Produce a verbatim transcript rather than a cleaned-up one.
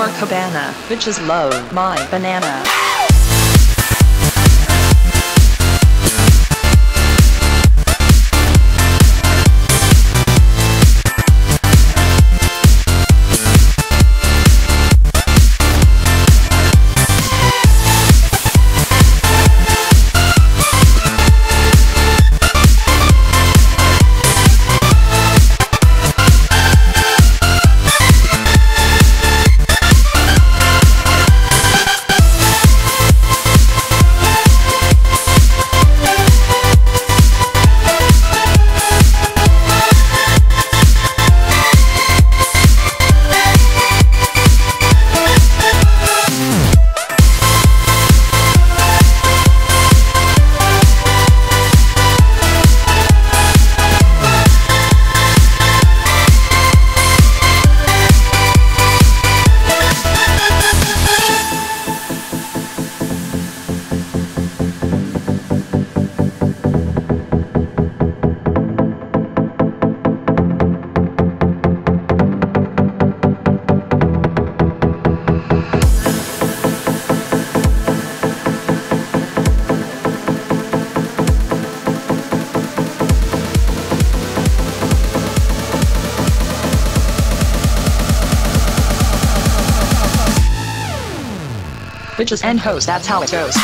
Our cabana, which is low, my banana. Bitches and hoes, that's how it goes.